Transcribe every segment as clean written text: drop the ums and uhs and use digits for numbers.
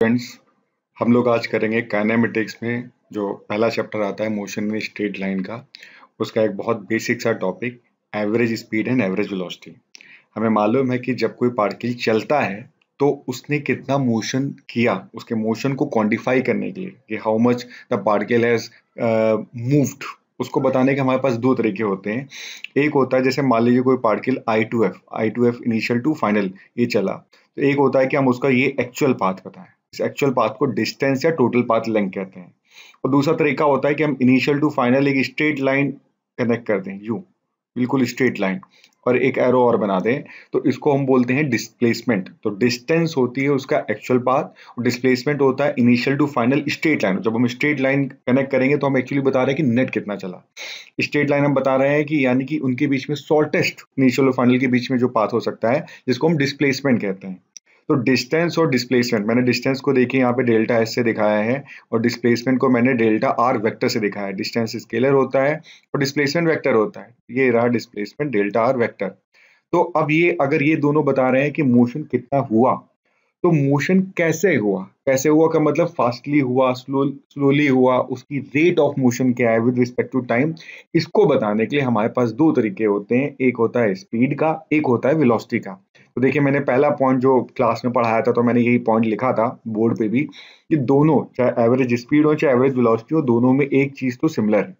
Friends हम लोग आज करेंगे काइनेमेटिक्स में जो पहला चैप्टर आता है मोशन इन स्ट्रेट लाइन का, उसका एक बहुत बेसिक सा topic average speed and average velocity. हमें मालूम है कि जब कोई पार्टिकल चलता है तो उसने कितना मोशन किया, उसके मोशन को क्वांटिफाई करने के लिए कि how much the particle has moved, उसको बताने के हमारे पास दो तरीके होते हैं। एक होता है जैसे मान लीजिए कोई particle I to F initial to final ये चला, तो एक होता है कि हम उसका ये एक्चुअल पाथ बताएं। इस एक्चुअल पाथ को डिस्टेंस या टोटल पाथ लेंथ कहते हैं। और दूसरा तरीका होता है कि हम इनिशियल टू फाइनल एक स्ट्रेट लाइन कनेक्ट कर दें, यू बिल्कुल स्ट्रेट लाइन, और एक एरो और बना दें, तो इसको हम बोलते हैं डिस्प्लेसमेंट। तो डिस्टेंस होती है उसका एक्चुअल पाथ और डिस्प्लेसमेंट होता है initial to final straight line. जब हम स्ट्रेट लाइन कनेक्ट करेंगे तो हम एक्चुअली बता रहे हैं कि नेट कितना चला। स्ट्रेट लाइन हम बता रहे हैं कि यानी कि उनके बीच में शॉर्टेस्ट इनिशियल और फाइनल के बीच में जो पाथ हो सकता है, जिसको हम डिस्प्लेसमेंट कहते हैं। तो डिस्टेंस और डिस्प्लेसमेंट, मैंने डिस्टेंस को देखिए यहाँ पे डेल्टा एस से दिखाया है और डिस्प्लेसमेंट को मैंने डेल्टा आर वेक्टर से दिखाया है। डिस्टेंस स्केलर होता है और डिस्प्लेसमेंट वेक्टर होता है। ये रहा डिस्प्लेसमेंट डेल्टा आर वेक्टर। तो अब ये अगर ये दोनों बता रहे हैं कि मोशन कितना हुआ, तो मोशन कैसे हुआ का मतलब फास्टली हुआ, स्लोली हुआ, उसकी रेट ऑफ मोशन क्या है विद रिस्पेक्ट टू टाइम। इसको बताने के लिए हमारे पास दो तरीके होते हैं, एक होता है स्पीड का, एक होता है वेलोसिटी का। तो देखिए मैंने पहला पॉइंट जो क्लास में पढ़ाया था, तो मैंने यही पॉइंट लिखा था बोर्ड पे भी कि दोनों चाहे एवरेज स्पीड हो चाहे एवरेज वेलोसिटी हो, दोनों में एक चीज़ तो सिमिलर है।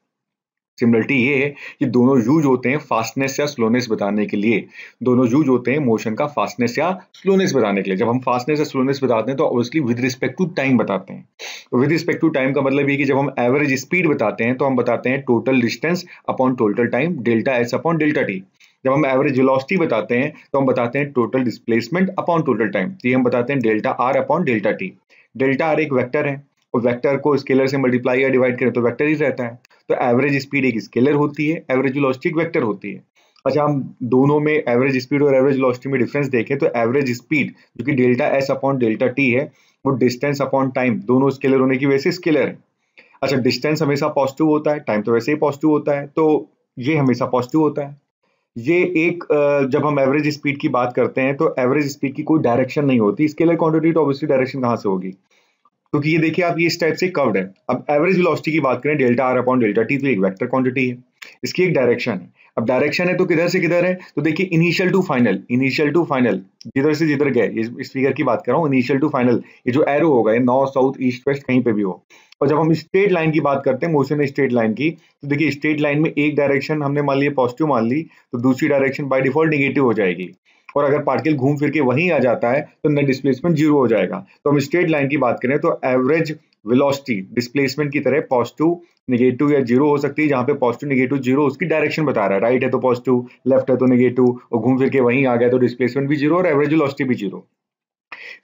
सिमिलरिटी ये है कि दोनों यूज होते हैं फास्टनेस या स्लोनेस बताने के लिए। दोनों यूज होते हैं मोशन का फास्टनेस या स्लोनेस बताने के लिए। जब हम फास्टनेस या स्लोनेस बताते हैं तो obviously with respect to time बताते हैं। तो विद रिस्पेक्ट टू टाइम का मतलब ये कि जब हम एवरेज स्पीड बताते हैं तो हम बताते हैं total distance upon total time, delta S upon delta T. जब हम एवरेज वेलोसिटी बताते हैं तो हम बताते हैं total displacement upon total time, ये हम बताते हैं delta R upon delta T. Delta R एक वेक्टर है और वेक्टर को स्केलर से मल्टीप्लाई या डिवाइड करें तो वेक्टर ही रहता है। तो एवरेज स्पीड एक स्केलर होती है, एवरेज वेलोसिटी एक वेक्टर होती है। अच्छा, हम दोनों में एवरेज स्पीड और एवरेज वेलोसिटी में डिफरेंस देखें तो एवरेज स्पीड जो कि delta S upon delta T है वो डिस्टेंस अपॉन टाइम, दोनों स्केलर होने की वजह से स्केलर है। अच्छा, डिस्टेंस हमेशा पॉजिटिव होता है, टाइम तो वैसे ही पॉजिटिव होता है, तो ये हमेशा पॉजिटिव होता है। ये एक जब हम एवरेज स्पीड की बात करते हैं तो एवरेज स्पीड की कोई डायरेक्शन नहीं होती, स्केलर क्वांटिटी तो ऑब्वियसली डायरेक्शन कहाँ से होगी, क्योंकि ये देखिए आप ये इस टाइप से कर्व्ड है। अब एवरेज वेलोसिटी की बात करें, delta R upon delta T तो एक वेक्टर क्वांटिटी है, इसकी एक डायरेक्शन है। अब डायरेक्शन है तो किधर से किधर है, तो देखिए इनिशियल टू फाइनल जिधर से जिधर गए, इस फिगर की बात कर रहा हूँ, इनिशियल टू फाइनल ये जो एरो होगा ये नॉर्थ साउथ ईस्ट वेस्ट कहीं पे भी हो। और जब हम स्ट्रेट लाइन की बात करते हैं मोशन स्ट्रेट लाइन की, तो देखिए स्ट्रेट लाइन में एक डायरेक्शन हमने मान लिया पॉजिटिव मान ली, तो दूसरी डायरेक्शन बाय डिफॉल्ट नेगेटिव हो जाएगी और अगर पार्टिकल घूम फिर के वहीं आ जाता है तो नेट डिस्प्लेसमेंट जीरो हो जाएगा। तो हम स्ट्रेट लाइन की बात करें तो एवरेज वेलोसिटी डिस्प्लेसमेंट की तरह पॉजिटिव नेगेटिव या जीरो हो सकती है, जहाँ पे पॉजिटिव नेगेटिव जीरो उसकी डायरेक्शन बता रहा है, राइट है तो पॉजिटिव, लेफ्ट है तो नेगेटिव, और घूम फिर के वहीं आ गया तो डिस्प्लेसमेंट भी जीरो और एवरेज वेलोसिटी भी जीरो।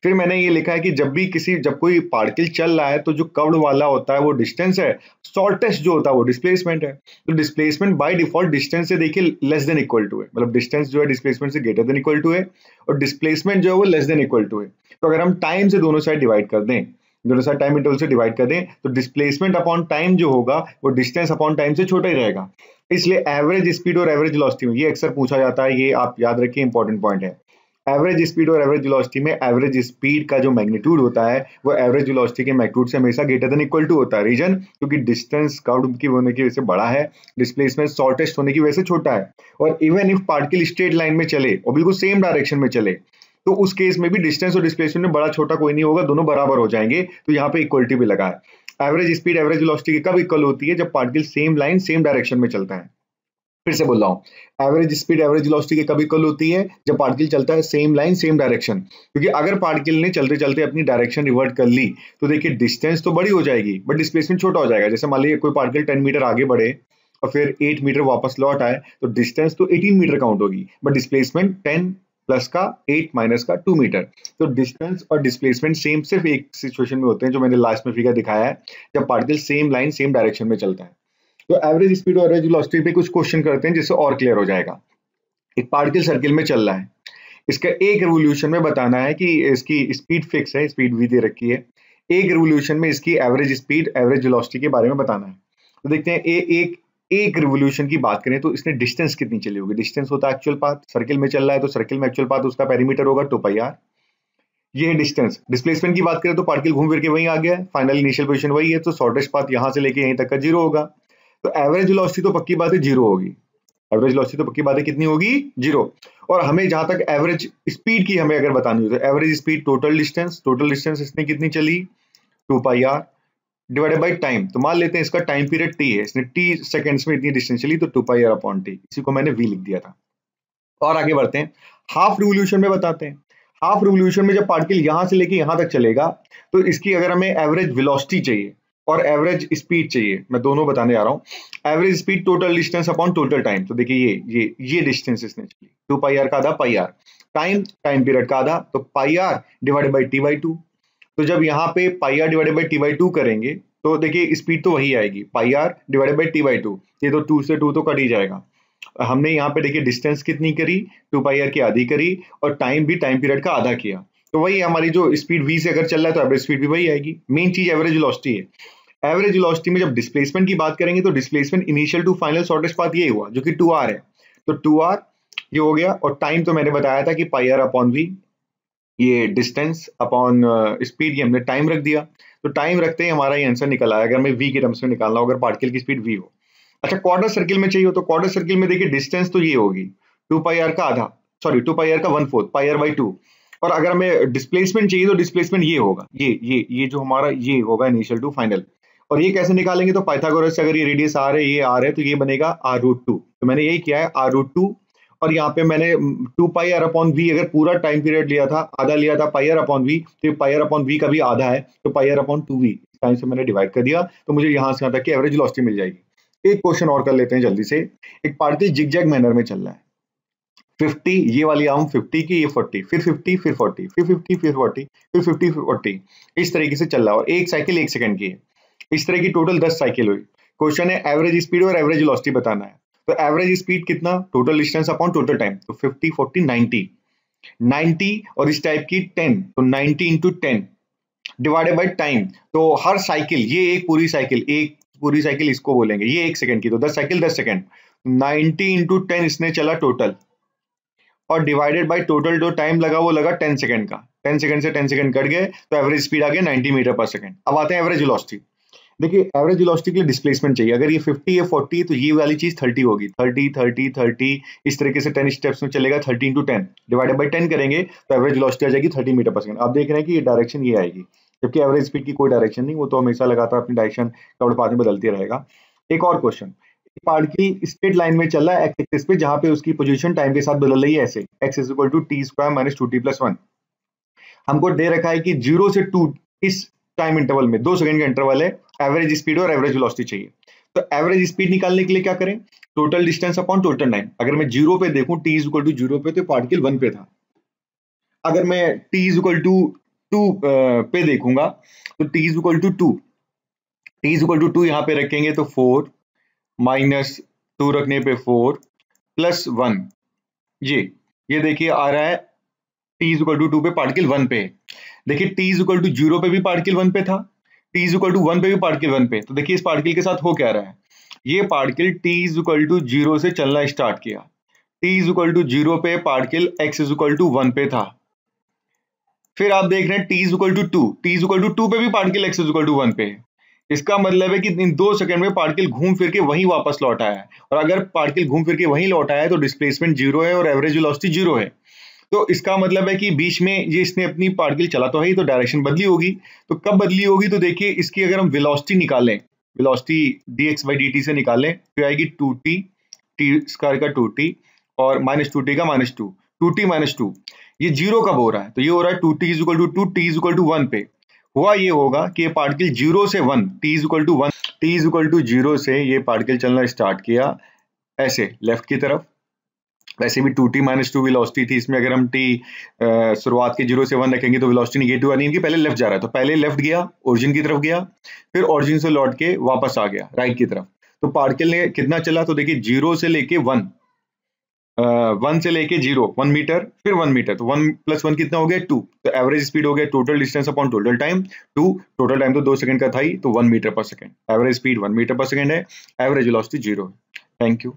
फिर मैंने ये लिखा है कि जब कोई पार्टिकल चल रहा है तो जो कर्व्ड वाला होता है वो डिस्टेंस है, शॉर्टेस्ट जो होता है वो डिस्प्लेसमेंट है। तो डिस्प्लेसमेंट बाय डिफॉल्ट डिस्टेंस से देखिए लेस देन इक्वल टू है, मतलब डिस्टेंस जो है डिस्प्लेसमेंट से ग्रेटर देन इक्वल टू है और डिस्प्लेसमेंट जो है वो लेस देन इक्वल टू है। तो अगर हम टाइम से दोनों साइड डिवाइड कर दें, दोनों साइड टाइम इंटरवल से डिवाइड कर दें, तो डिस्प्लेसमेंट अपॉन टाइम जो होगा वो डिस्टेंस अपॉन टाइम से छोटा ही रहेगा। इसलिए एवरेज स्पीड और एवरेज वेलोसिटी में ये अक्सर पूछा जाता है, ये आप याद रखिए इंपॉर्टेंट पॉइंट है। एवरेज स्पीड और एवरेज वेलोसिटी में एवरेज स्पीड का जो मैग्नीट्यूड होता है वो एवरेज वेलोसिटी के मैग्नीट्यूड से हमेशा ग्रेटर देन इक्वल टू होता है। रीजन क्योंकि डिस्टेंस कर्व्ड की होने की वजह से बड़ा है, डिस्प्लेसमेंट शॉर्टेस्ट होने की वजह से छोटा है। और even if particle straight line में चले और बिल्कुल सेम डायरेक्शन में चले तो उस केस में भी डिस्टेंस और डिस्प्लेसमेंट में बड़ा छोटा कोई नहीं होगा, दोनों बराबर हो जाएंगे। तो यहाँ पे इक्वलिटी भी लगा है। एवरेज स्पीड एवरेज वेलोसिटी कब इक्वल होती है, जब particle same line same direction में चलता है। फिर से बोल रहा हूँ, एवरेज स्पीड एवरेज वेलोसिटी के कभी इक्वल होती है जब पार्टिकल चलता है सेम लाइन सेम डायरेक्शन, क्योंकि अगर पार्टिकल ने चलते चलते अपनी डायरेक्शन रिवर्ट कर ली तो देखिए डिस्टेंस तो बड़ी हो जाएगी बट डिस्प्लेसमेंट छोटा हो जाएगा। जैसे मान लीजिए कोई पार्टिकल 10 मीटर आगे बढ़े और फिर 8 मीटर वापस लौट आए तो डिस्टेंस तो 18 मीटर काउंट होगी बट डिस्प्लेसमेंट 10 प्लस का 8 माइनस का 2 मीटर। तो डिस्टेंस और डिस्प्लेसमेंट सेम सिर्फ एक सिचुएशन में होते हैं, जो मैंने लास्ट में फिगर दिखाया है, जब particle same line same direction में चलता है। तो एवरेज स्पीड और एवरेज वेलोसिटी पे कुछ क्वेश्चन करते हैं जिससे और क्लियर हो जाएगा। एक पार्टिकल सर्किल में चल रहा है, इसका एक रिवोल्यूशन में बताना है कि इसकी स्पीड फिक्स है, स्पीड वी दे रखी है, एक रिवोल्यूशन में इसकी एवरेज स्पीड एवरेज वेलोसिटी के बारे में बताना है। तो देखते हैं एक रिवोल्यूशन की बात करें तो इसने डिस्टेंस कितनी चली होगी। डिस्टेंस होता है एक्चुअल पाथ, सर्किल में चल रहा है तो सर्किल में एक्चुअल पाथ उसका पेरीमीटर होगा 2πr। ये है डिस्टेंस। डिस्प्लेसमेंट की बात करें तो पार्टिकल घूम फिर के वहीं आ गया है, फाइनल इनिशियल पोजीशन वही है, तो शॉर्टेस्ट पाथ यहाँ से लेके यहीं तक का जीरो होगा। तो एवरेज वेलोसिटी तो पक्की बात है जीरो होगी, एवरेज वेलोसिटी तो पक्की बात है कितनी होगी, जीरो। और हमें जहां तक एवरेज स्पीड की हमें अगर बतानी हो तो एवरेज स्पीड टोटल डिस्टेंस इसने कितनी चली 2πr डिवाइडेड बाई टाइम। तो मान लेते हैं इसका टाइम पीरियड t है, इसने t सेकंड्स में इतनी डिस्टेंस चली तो 2πr/t, इसी को मैंने v लिख दिया था। और आगे बढ़ते हैं, हाफ रिवोल्यूशन में बताते हैं। हाफ रिवोल्यूशन में जब पार्टिकल यहां से लेके यहां तक चलेगा तो इसकी अगर हमें एवरेज वेलोसिटी चाहिए और एवरेज स्पीड चाहिए, मैं दोनों बताने आ रहा हूं। Average speed total distance upon total time, तो देखिए ये डिस्टेंस इसने चली 2πr का आधा πr, टाइम पीरियड का आधा, तो πr डिवाइडेड बाई t/2। तो जब यहाँ पे πr डिवाइडेड बाई t/2 करेंगे तो देखिए स्पीड तो वही आएगी, πr डिवाइडेड बाई t/2, ये तो 2 से 2 तो कट ही जाएगा। हमने यहाँ पे देखिए डिस्टेंस कितनी करी 2πr की आधी करी और टाइम भी टाइम पीरियड का आधा किया, तो वही हमारी जो स्पीड v से अगर चल रहा है तो एवरेज स्पीड भी वही आएगी। मेन चीज एवरेज वेलोसिटी है। एवरेज वेलोसिटी में जब डिस्प्लेसमेंट की बात करेंगे तो displacement initial to final shortest path ये हुआ जो कि 2r है, तो 2r ये हो गया और टाइम तो मैंने बताया था कि πr/v, ये डिस्टेंस अपॉन स्पीड, ये हमने टाइम रख दिया। तो टाइम रखते ही हमारा ये आंसर निकल आया, अगर हमें v के टर्म्स में निकालना हो, अगर पार्टिकल की स्पीड v हो। अच्छा, क्वाड्रट सर्किल में चाहिए हो तो क्वाड्रट सर्किल में देखिए डिस्टेंस तो ये होगी 2πr का आधा, सॉरी 2πr का 1/4, πr/2। और अगर हमें डिस्प्लेसमेंट चाहिए तो डिस्प्लेसमेंट ये होगा, ये जो हमारा ये होगा इनिशियल टू फाइनल। और ये कैसे निकालेंगे तो पाइथागोरस से अगर ये रेडियस r है, ये r है, तो ये बनेगा r√2। तो मैंने यही किया है r√2 और यहाँ पे मैंने 2πr/v अगर पूरा टाइम पीरियड लिया था, आधा लिया था πr/v, तो ये πr/v का भी आधा है, तो πr/2v टाइम से मैंने डिवाइड कर दिया, तो मुझे यहाँ से यहाँ तक की एवरेज वेलोसिटी मिल जाएगी। एक क्वेश्चन और कर लेते हैं जल्दी से। एक पार्टिकल जिगजैग मैनर में चल रहा है, 50 ये वाली आर्म 50 की, ये 40, फिर 50, फिर 40, फिर 50, फिर 40, फिर 50, फिर 40, इस तरीके से चल रहा है और एक साइकिल 1 सेकंड की है। इस तरह की टोटल 10 साइकिल हुई। क्वेश्चन है एवरेज स्पीड और एवरेज वेलोसिटी बताना है। तो एवरेज स्पीड कितना, total distance upon total time, तो 50, 40, 90 और इस टाइप की 10, तो 90 × 10 डिवाइडेड बाई टाइम। तो हर साइकिल, ये एक पूरी साइकिल इसको बोलेंगे, ये 1 सेकंड की, तो 10 साइकिल 10 सेकंड, 90 × 10 इसने चला टोटल और डिवाइडेड बाय टोटल जो टाइम लगा वो लगा 10 सेकंड का, 10 सेकंड से 10 सेकंड कट गए, तो एवरेज स्पीड आ गया 90 मीटर/सेकंड। अब आते हैं एवरेज वेलोसिटी। देखिए एवरेज वेलोसिटी के लिए डिस्प्लेसमेंट चाहिए, अगर ये 50 या 40 है तो ये वाली चीज 30 होगी, 30 30 30, इस तरीके से 10 स्टेप्स में चलेगा, 30 × 10 डिवाइडेड बाई 10 करेंगे तो एवरेज वेलोसिटी आ जाएगी 30 मीटर/सेकंड। आप देख रहे हैं कि ये डायरेक्शन ये आएगी, जबकि एवरेज स्पीड की कोई डायरेक्शन नहीं, वो तो हमेशा लगातार अपनी डायरेक्शन कवड़पात में बदलती रहेगा। एक और क्वेश्चन, पार्टिकल स्ट्रेट लाइन में चल रहा है एक्स एक्सिस पे, जहां पे उसकी पोजीशन टाइम के साथ बदल रही है, ऐसे x = t² - 2t + 1। हमको दे रखा है कि 0 से 2 इस टाइम इंटरवल में, 2 सेकंड का इंटरवल है, एवरेज स्पीड और एवरेज वेलोसिटी चाहिए। तो एवरेज स्पीड निकालने के लिए क्या करें, total distance upon total time. अगर मैं 0 पे देखूं, t = 0 पे, तो पार्टिकल 1 पे था। अगर मैं t = 2 पे देखूंगा तो t = 2 यहाँ पे रखेंगे तो 4 - 2 रखने पे 4 + 1, ये देखिए आ रहा है t = 2 पे, पार्टिकल 1 पे। देखिए t = 0 पे भी पार्टिकल 1 पे था, t = 1 पे भी पार्टिकल 1 पे। तो देखिए इस पार्टिकल के साथ हो क्या रहा है, ये पार्टिकल t = 0 से चलना स्टार्ट किया, t = 0 पे पार्टिकल x = 1 पे था, फिर आप देख रहे हैं t = 2 पे भी पार्टिकल x = 1 पे। इसका मतलब है कि इन 2 सेकंड में पार्टिकल घूम फिर के वहीं वापस लौट आया है, और अगर पार्टिकल घूम फिर के वहीं लौट आया है तो डिस्प्लेसमेंट 0 है और एवरेज वेलोसिटी 0 है। तो इसका मतलब है कि बीच में ये इसने अपनी पार्टिकल चला तो है ही, तो डायरेक्शन बदली होगी। तो कब बदली होगी, तो देखिए इसकी अगर हम वेलोसिटी निकालें, वेलोसिटी dx/dt से निकालें तो आएगी 2t² का 2t और -2t का -2, 2t - 2। ये 0 कब हो रहा है, तो ये हो रहा है 2t = 2, t = 1 पे। हुआ ये होगा कि ये पार्टिकल 0 से 1, t = 1, t = 0 से ये पार्टिकल चलना स्टार्ट किया ऐसे लेफ्ट की तरफ। वैसे भी 2t - 2 वेलोसिटी थी, इसमें अगर हम t शुरुआत के 0 से 1 रखेंगे तो वेलोसिटी नेगेटिव आनी है, पहले लेफ्ट जा रहा है, तो पहले लेफ्ट गया, ओरिजिन की तरफ गया, फिर ओरिजिन से लौट के वापस आ गया राइट की तरफ। तो पार्टिकल ने कितना चला, तो देखिए 0 से लेके 1, 1 से लेके 0, 1 मीटर, फिर 1 मीटर, तो 1 + 1 कितना हो गया, 2। तो एवरेज स्पीड हो गया total distance upon total time, 2, total time तो 2 सेकंड का था ही, तो 1 मीटर/सेकंड। एवरेज स्पीड 1 मीटर/सेकंड है, एवरेज वेलोसिटी 0 है। Thank you.